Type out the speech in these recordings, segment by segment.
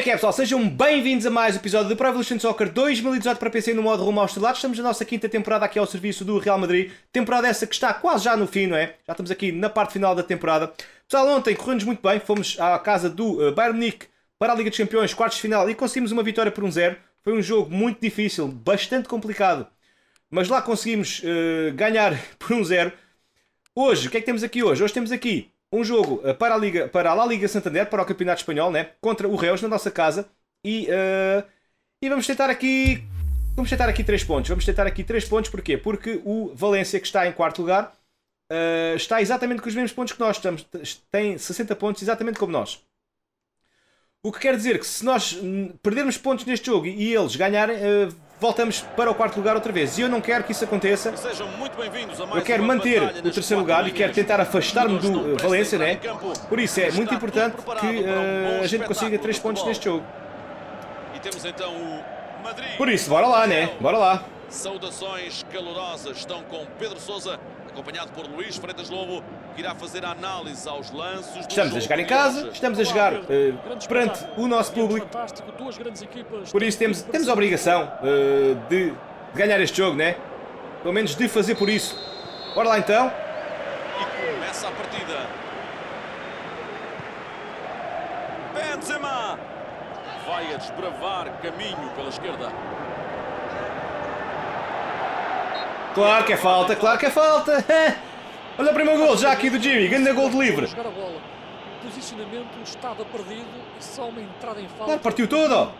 é que é, pessoal? Sejam bem-vindos a mais um episódio do Pro Evolution Soccer 2018 para PC no modo rumo aos estrelados. Estamos na nossa quinta temporada aqui ao serviço do Real Madrid. Temporada essa que está quase já no fim, não é? Já estamos aqui na parte final da temporada. Pessoal, ontem correu-nos muito bem. Fomos à casa do Bayern Munique para a Liga dos Campeões, quartos de final, e conseguimos uma vitória por 1-0. Foi um jogo muito difícil, bastante complicado. Mas lá conseguimos ganhar por 1-0. Hoje, o que é que temos aqui hoje? Hoje temos aqui um jogo para a La Liga Santander, para o Campeonato Espanhol, né? Contra o Reus, na nossa casa. E vamos tentar aqui... Vamos tentar aqui 3 pontos. Vamos tentar aqui 3 pontos, porquê? Porque o Valencia, que está em quarto lugar, está exatamente com os mesmos pontos que nós. Estamos, tem 60 pontos, exatamente como nós. O que quer dizer que se nós perdermos pontos neste jogo e eles ganharem... voltamos para o quarto lugar outra vez. E eu não quero que isso aconteça. Sejam muito bem-vindos a mais. Eu quero manter o terceiro lugar e quero tentar afastar-me do Valência, né? Por isso é muito importante que a gente consiga 3 pontos neste jogo. E temos então o Madrid. Por isso, bora lá, né? Bora lá. Saudações calorosas. Estão com Pedro Sousa, acompanhado por Luís Freitas Lobo, que irá fazer a análise aos lances. Estamos a jogar em casa, estamos a jogar perante o nosso público. Por isso temos a obrigação de ganhar este jogo, né? Pelo menos de fazer por isso. Bora lá então. E começa a partida. Benzema vai a desbravar caminho pela esquerda. Claro que é falta, claro que é falta. Olha o primeiro gol já aqui do Jimmy, grande gol de livre. Claro, partiu tudo.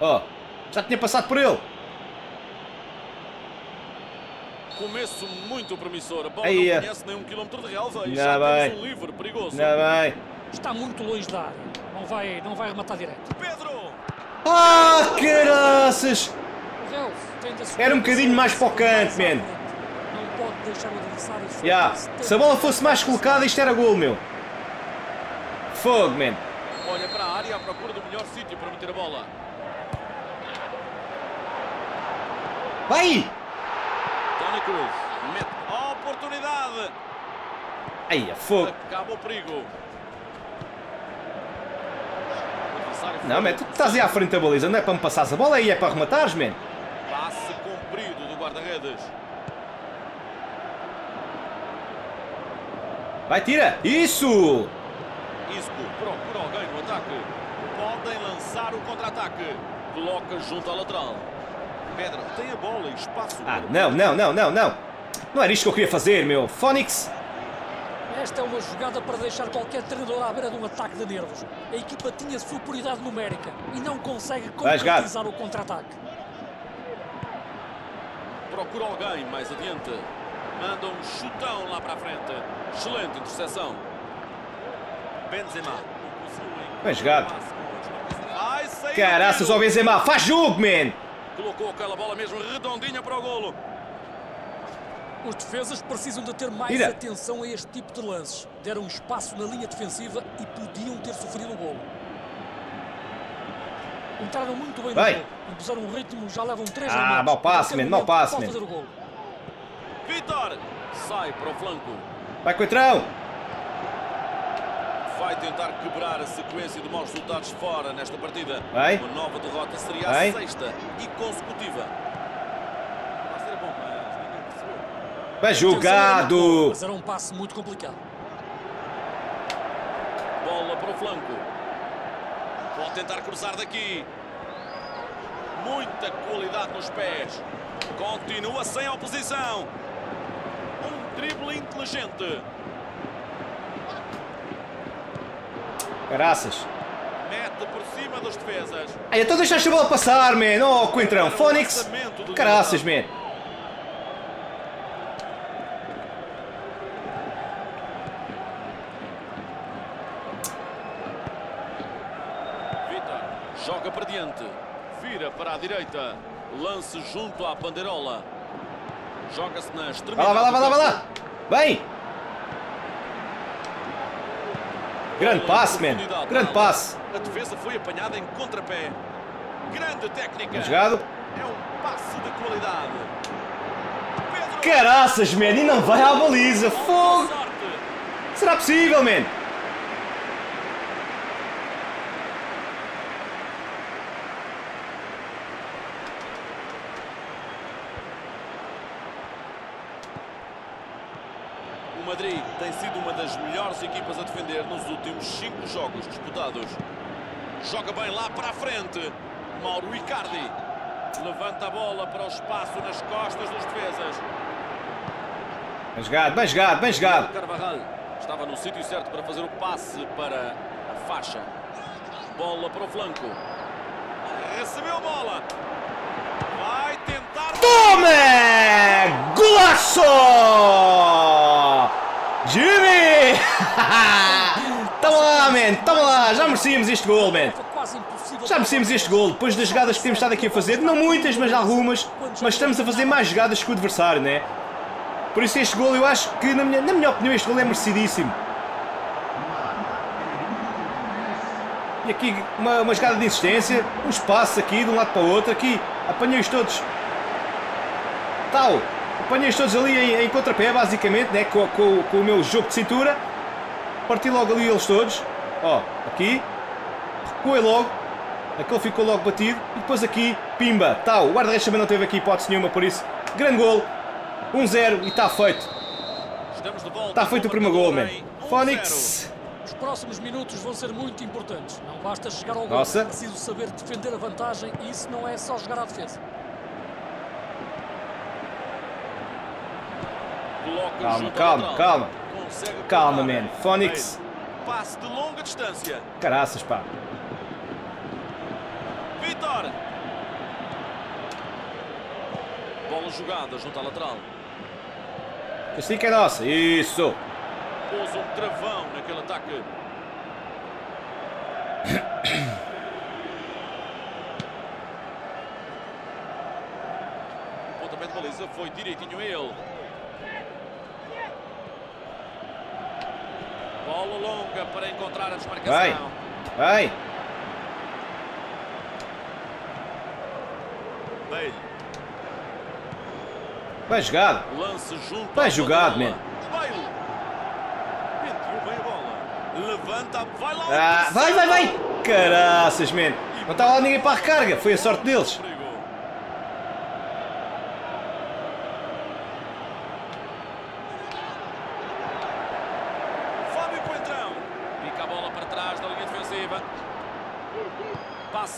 Oh, já tinha passado por ele. Começo muito promissor. A bola não conhece nem 1 km de relva e já temos um livre perigoso. Está muito longe da área, não vai rematar direto. Pedro! Ah, caraças! Era um bocadinho mais para o canto, man. Yeah. Se a bola fosse mais colocada, isto era gol, meu. Fogo, man. Olha para a área à procura do melhor sítio para meter a bola. Vai! Toni Kroos mete a oportunidade. Aí, é fogo. Acaba o perigo. Não, man, tu estás aí à frente da baliza, não é para me passares a bola, aí é para rematares, man. Passe comprido do guarda-redes. Vai, tira! Isso! Isco procura alguém no ataque. Podem lançar o contra-ataque. Coloca junto ao lateral. Pedro tem a bola e espaço. Ah, não. Não era isto que eu queria fazer, meu. Fónix. Esta é uma jogada para deixar qualquer treinador à beira de um ataque de nervos. A equipa tinha superioridade numérica e não consegue concretizar o contra-ataque. Procura alguém mais adiante. Manda um chutão lá para a frente. Excelente interseção. Benzema. Bem jogado. Caraças ao Benzema. Faz jogo, man. Colocou aquela bola mesmo redondinha para o golo. Os defesas precisam de ter mais atenção a este tipo de lances. Deram espaço na linha defensiva e podiam ter sofrido o golo. Entraram muito bem no gol. Impuseram um ritmo, já levam 3 remates. Ah, mau passe, man, mau passe, man. Vitor sai para o flanco. Vai, Coentrão. Vai tentar quebrar a sequência de maus resultados fora nesta partida. Vai. Uma nova derrota seria a 6ª e consecutiva. Bem jogado. Mas era um passe muito complicado. Bola para o flanco. Pode tentar cruzar daqui. Muita qualidade nos pés. Continua sem oposição. Um drible inteligente. Caraças. Mete por cima das defesas. Ai, então deixaste a bola passar, man. Oh, Coentrão. Fónix. Caraças, man. Joga para diante, vira para a direita, lance junto à bandeirola, joga-se na extremidade. Vai lá! Bem! Grande passe, man! Grande passe! A defesa foi apanhada em contrapé. Grande técnica! Jogado! É um passe de qualidade. Pedro... Caraças, man! E não vai à baliza! Fogo! Será possível, man? Madrid tem sido uma das melhores equipas a defender nos últimos 5 jogos disputados. Joga bem lá para a frente. Mauro Icardi levanta a bola para o espaço nas costas dos defesas. Bem jogado, bem jogado, bem jogado. Carvajal estava no sítio certo para fazer o passe para a faixa. Bola para o flanco. Recebeu a bola. Vai tentar... Tome! Golaço! Jimmy! Toma lá, man! Toma lá! Já merecíamos este gol, man! Já merecemos este gol, depois das jogadas que temos estado aqui a fazer, não muitas, mas algumas, mas estamos a fazer mais jogadas que o adversário, não é? Por isso este gol, eu acho que, na minha opinião, este gol é merecidíssimo. E aqui uma jogada de insistência, uns passos aqui de um lado para o outro, aqui apanhei-os todos. Tal, apanhei-os todos ali em contrapé, basicamente, né? com o meu jogo de cintura. Parti logo ali eles todos, ó, aqui. Recuei logo, aquele ficou logo batido e depois aqui, pimba, tal. O guarda-redes também não teve aqui hipótese nenhuma, por isso, grande gol, 1-0 e está feito. Está feito o primeiro gol, man. Fónix. Os próximos minutos vão ser muito importantes. Não basta chegar ao gol, é preciso saber defender a vantagem e isso não é só jogar à defesa. Calma. Calma, man. Fónix. Passe de longa distância. Caraças, pá. Vitor. Bola jogada junto à lateral. Assim que é nossa. Isso. Pôs um travão naquele ataque. O pontapé de baliza foi direitinho a ele. Bola longa para encontrar a desmarcação. Vai! Vai jogado! Lance junto. Vai jogado, man! Levanta, vai lá! Vai! Caraças, man! Não estava lá ninguém para a recarga, foi a sorte deles!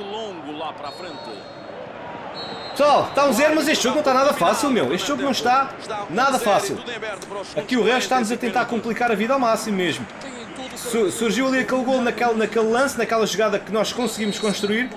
Longo lá para a frente. Pessoal, está 1-0, mas este jogo não está nada fácil, meu. Este jogo não está nada fácil. Aqui o resto está-nos a tentar complicar a vida ao máximo mesmo. Surgiu ali aquele gol naquele lance, naquela jogada que nós conseguimos construir.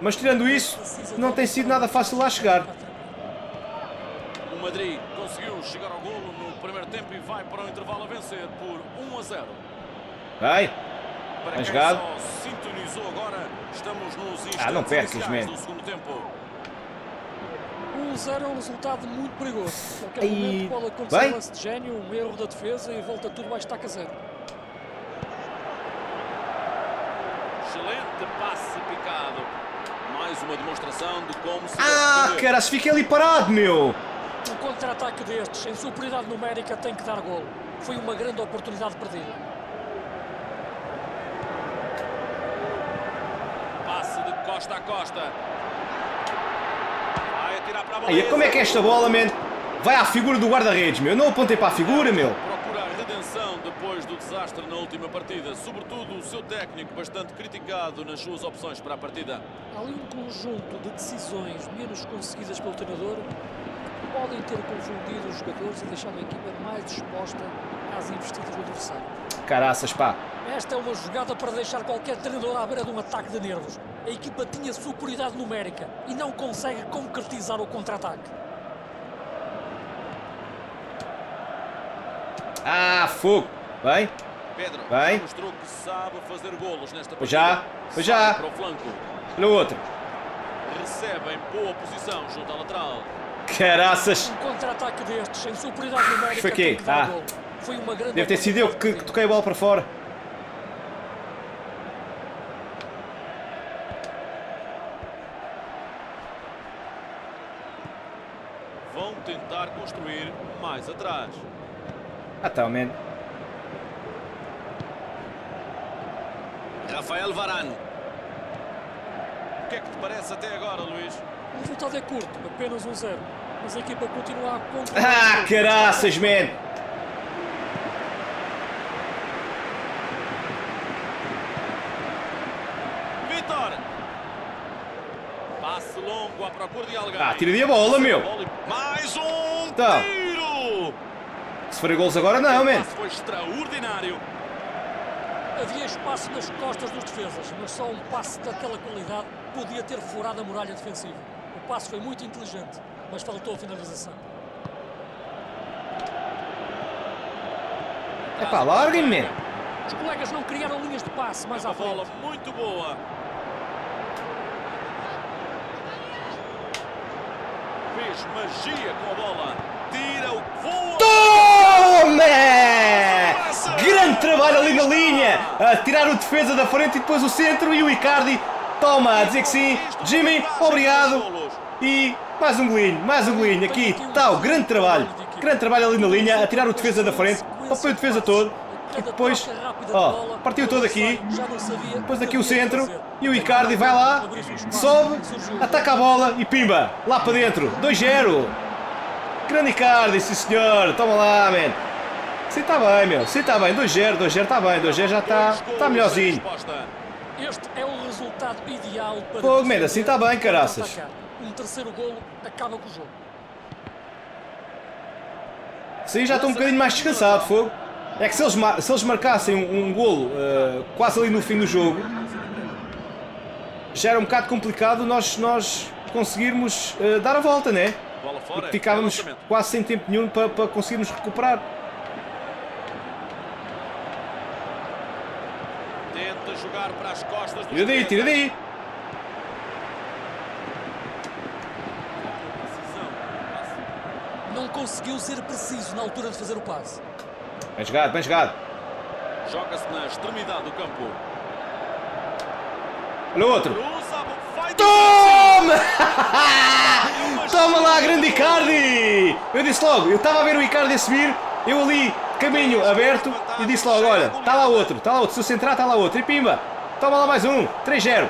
Mas tirando isso, não tem sido nada fácil lá chegar. O Madrid conseguiu chegar ao golo no primeiro tempo e vai para o intervalo a vencer por 1-0. Vai! Para quem só sintonizou agora, estamos nos instantes iniciais do segundo tempo. 1-0 é um resultado muito perigoso. Qualquer momento pode acontecer um lance de gênio, um erro da defesa e volta tudo mais estaca zero. Excelente passe picado. Mais uma demonstração de como se... Cara, se fica ali parado, meu! Um contra-ataque destes, em superioridade numérica, tem que dar gol. Foi uma grande oportunidade perdida. Costa a costa. Vai atirar para a bola. Como é que é esta bola, man? Vai à figura do guarda-redes, meu. Eu não apontei para a figura, meu. Procura a redenção depois do desastre na última partida. Sobretudo o seu técnico bastante criticado nas suas opções para a partida. Há ali um conjunto de decisões menos conseguidas pelo treinador que podem ter confundido os jogadores e deixado a equipa mais disposta às investidas do adversário. Caraças, pá. Esta é uma jogada para deixar qualquer treinador à beira de um ataque de nervos. A equipa tinha superioridade numérica e não consegue concretizar o contra-ataque. Fogo! Bem? Pedro, bem? Mostrou que sabe fazer golos nesta partida. Já! Para o flanco. No outro. Recebe em boa posição junto à lateral. Caraças! Um contra-ataque destes sem superioridade numérica. Foi aqui. Foi uma grande... Deve ter sido eu que toquei a bola para fora. Tentar construir mais atrás. Atualmente. Rafael Varane. O que é que te parece até agora, Luís? O resultado é curto, apenas 1-0. Mas a equipa continua a controlar. Caraças, man! Passe longo à procura de alguém. Ah, tira-lhe a bola, meu. Mais um tiro. Se for gols agora não, man. Foi extraordinário. Havia espaço nas costas dos defesas, mas só um passe daquela qualidade podia ter furado a muralha defensiva. O passe foi muito inteligente, mas faltou a finalização. É pá, larguem-me! Os colegas não criaram linhas de passe mais à frente. Bola muito boa. Fez magia com a bola. Tira o voo. Toma! Grande trabalho ali na linha. A tirar o defesa da frente e depois o centro. E o Icardi toma, a dizer que sim. Jimmy, obrigado. E mais um golinho, mais um golinho. Aqui está o grande trabalho. Grande trabalho ali na linha. A tirar o defesa da frente. Foi o defesa todo. E depois, ó, partiu todo aqui. Depois daqui o centro. E o Icardi vai lá. Sobe. Ataca a bola. E pimba. Lá para dentro. 2-0. Grande Icardi, sim senhor. Toma lá, man. Sim, está bem, meu. Sim, está bem. 2-0. 2-0 está bem. 2-0 já está melhorzinho. Este é o resultado ideal para... Pô, man, assim está bem, caraças. Um terceiro golo acaba com o jogo. Sim, já estou um bocadinho mais descansado, fogo. É que se eles marcassem um golo quase ali no fim do jogo, já era um bocado complicado nós conseguirmos dar a volta, né? Porque ficávamos quase sem tempo nenhum para conseguirmos recuperar. Tenta jogar para as costas do... Tira daí, tira daí! Não conseguiu ser preciso na altura de fazer o passe. Bem jogado, bem jogado. Joga-se na extremidade do campo. Olha o outro. Toma! Toma lá, grande Icardi! Eu disse logo, eu estava a ver o Icardi a subir, eu ali, caminho aberto, e disse logo, olha, está lá outro, se eu centrar está lá outro, e pimba! Toma lá mais um, 3-0.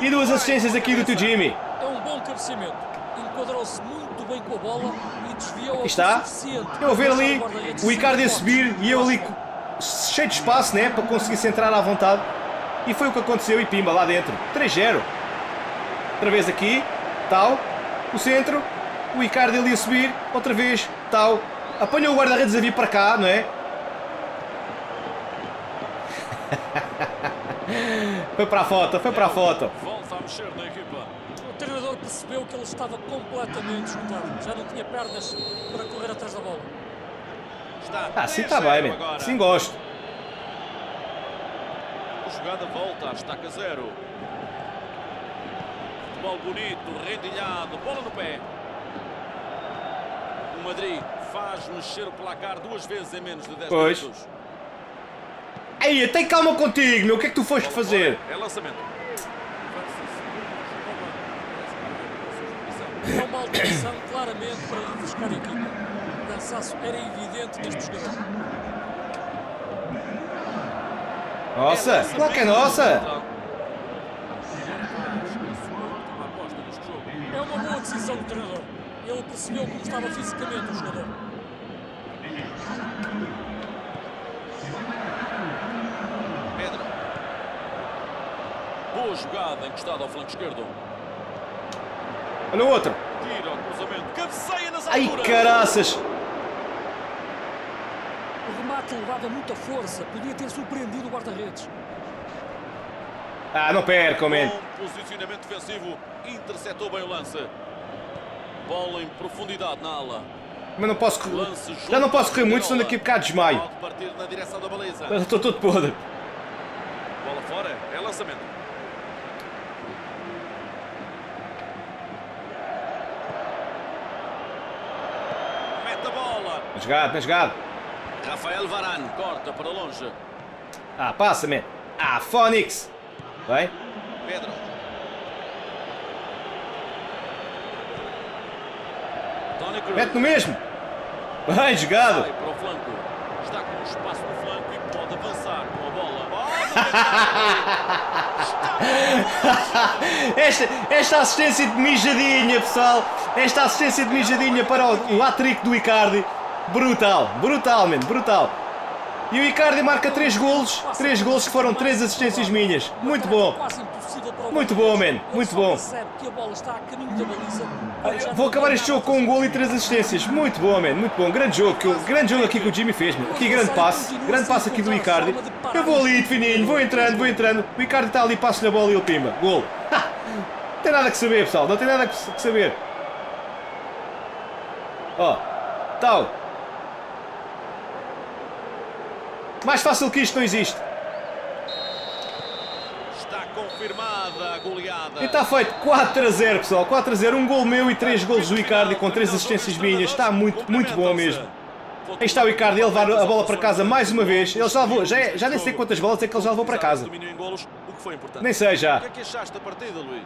E duas assistências aqui do teu Jimmy. É um bom cabeceamento, enquadrou-se muito bem com a bola. Aqui está, eu a ver ali o Icardi a subir e eu ali cheio de espaço, né, para conseguir centrar à vontade, e foi o que aconteceu, e pimba, lá dentro, 3-0. Outra vez aqui, tal, o centro, o Icardi ali a subir, outra vez, tal, apanhou o guarda-redes a vir para cá, não é? Foi para a foto, foi para a foto. Volta a mexer na equipa. O treinador percebeu que ele estava completamente esgotado. Já não tinha pernas para correr atrás da bola. Ah, sim, está bem, man. Sim, gosto. A jogada volta à estaca zero. Futebol bonito, rendilhado, bola no pé. O Madrid faz mexer o placar duas vezes em menos de 10 minutos. Ei, tem calma contigo, meu. O que é que tu foste fazer? É lançamento. É uma alteração claramente para refrescar a equipa. O cansaço era evidente neste jogador. Nossa, claro que é nossa! É uma boa decisão do treinador. Ele percebeu como estava fisicamente o jogador. Pedro. Boa jogada encostada ao flanco esquerdo. Olha o outro. Tira o cruzamento. Cabeceia nas alturas. Ai, caraças. O remate levava muita força. Podia ter surpreendido o guarda-redes. Ah, não perca, man. Bom posicionamento defensivo. Interceptou bem o lance. Bola em profundidade na ala. Mas não posso... Já não posso correr muito, senão daqui a bocado desmaio. Pode partir na direção da baliza. Mas eu estou todo podre. Bola fora. É lançamento. Bem jogado, bem jogado. Rafael Varane corta para longe. Ah, passa-me. Ah, Fónix. Vai. Pedro. Toni Kroos. Mete no mesmo. Bem jogado. Vai para o flanco. Está com espaço no flanco e pode avançar com a bola. Esta assistência de mijadinha, pessoal. Esta assistência de mijadinha para o hat-trick do Icardi. Brutal, brutal, man, brutal. E o Icardi marca 3 golos que foram 3 assistências minhas. Muito bom. Muito bom, man. Muito bom. Vou acabar este jogo com um golo e 3 assistências. Muito bom, man. Muito bom. Grande jogo. Grande jogo aqui que o Jimmy fez, man. Aqui grande passe. Grande passe aqui do Icardi. Eu vou ali de fininho. Vou entrando, vou entrando. O Icardi está ali, passo-lhe a bola e ele pimba. Golo. Não tem nada que saber, pessoal. Não tem nada que saber. Ó. Tal. Mais fácil que isto não existe. Está confirmada a goleada. E está feito. 4-0, pessoal. 4-0. Um gol meu e 3 golos do Icardi com 3 assistências minhas. Está muito, muito bom mesmo. Aí está o Icardi a levar a bola para casa mais uma vez. Ele já levou, já nem sei quantas bolas é que ele já levou para casa. Nem sei já. O que é que achaste da partida, Luís?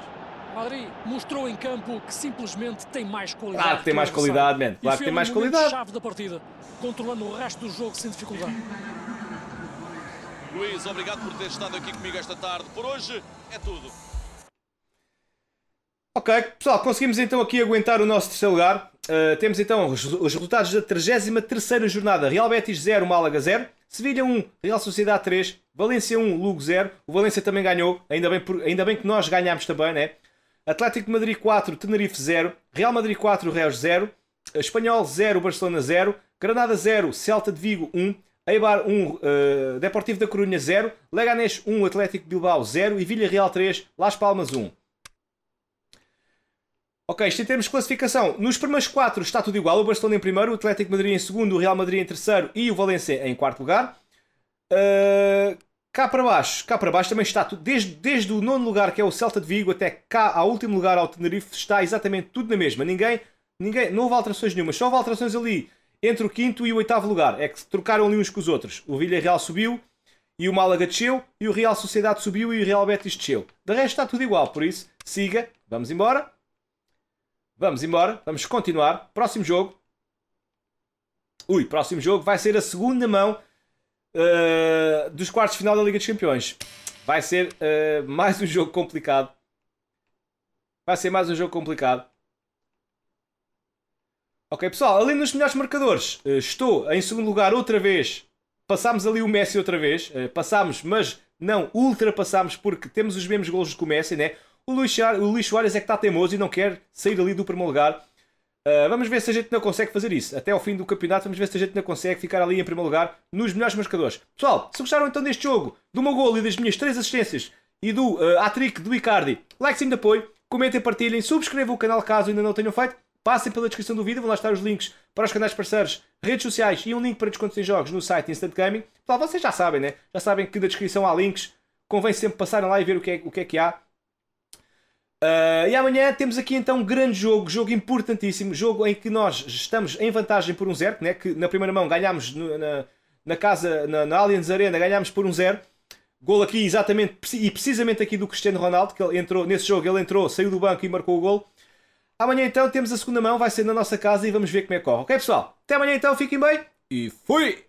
Madrid mostrou em campo que simplesmente tem mais qualidade. Claro que tem mais qualidade, man. Claro que tem mais qualidade. Chave da partida, controlando o resto do jogo sem dificuldade. Luís, obrigado por ter estado aqui comigo esta tarde. Por hoje é tudo. Ok, pessoal, conseguimos então aqui aguentar o nosso terceiro lugar. Temos então os resultados da 33ª jornada. Real Betis 0, Málaga 0. Sevilha 1, Real Sociedade 3. Valencia 1, Lugo 0. O Valencia também ganhou. Ainda bem que nós ganhámos também, né? Atlético de Madrid 4, Tenerife 0. Real Madrid 4, Reus 0. Espanhol 0, Barcelona 0. Granada 0, Celta de Vigo 1. Eibar 1, Deportivo da Corunha 0, Leganés 1, Atlético de Bilbao 0 e Villarreal 3, Las Palmas 1. Ok, isto em termos de classificação. Nos primeiros 4 está tudo igual, o Barcelona em primeiro, o Atlético de Madrid em segundo, o Real Madrid em terceiro e o Valencia em quarto lugar. Cá para baixo também está tudo, desde o nono lugar que é o Celta de Vigo até cá ao último lugar ao Tenerife, está exatamente tudo na mesma. Não houve alterações nenhuma, só houve alterações ali entre o 5º e o 8º lugar, é que trocaram ali uns com os outros. O Villarreal subiu e o Málaga desceu, e o Real Sociedade subiu e o Real Betis desceu. De resto está tudo igual, por isso, siga, vamos embora. Vamos embora, vamos continuar. Próximo jogo. Ui, próximo jogo vai ser a segunda mão dos quartos de final da Liga dos Campeões. Vai ser mais um jogo complicado. Vai ser mais um jogo complicado. Ok, pessoal, ali nos melhores marcadores, estou em segundo lugar outra vez. Passámos ali o Messi outra vez. Passámos, mas não ultrapassámos porque temos os mesmos golos que o Messi, né? O Luís Soares é que está teimoso e não quer sair ali do primeiro lugar. Vamos ver se a gente não consegue fazer isso. Até ao fim do campeonato, vamos ver se a gente não consegue ficar ali em primeiro lugar nos melhores marcadores. Pessoal, se gostaram então deste jogo, do meu golo e das minhas 3 assistências e do hat-trick do Icardi, likezinho de apoio, comentem, partilhem, subscrevam o canal caso ainda não tenham feito. Passem pela descrição do vídeo, vão lá estar os links para os canais parceiros, redes sociais e um link para descontos em jogos no site Instant Gaming. Pessoal, vocês já sabem, né? Já sabem que na descrição há links, convém sempre passarem lá e ver o que é que há. E amanhã temos aqui então um grande jogo, jogo importantíssimo, jogo em que nós estamos em vantagem por 1-0, né? Que na primeira mão ganhámos na Allianz Arena, ganhámos por 1-0. Golo aqui exatamente e precisamente aqui do Cristiano Ronaldo, que ele entrou, nesse jogo ele entrou, saiu do banco e marcou o golo. Amanhã então temos a segunda mão, vai ser na nossa casa e vamos ver como é que corre. Ok, pessoal? Até amanhã então, fiquem bem e fui!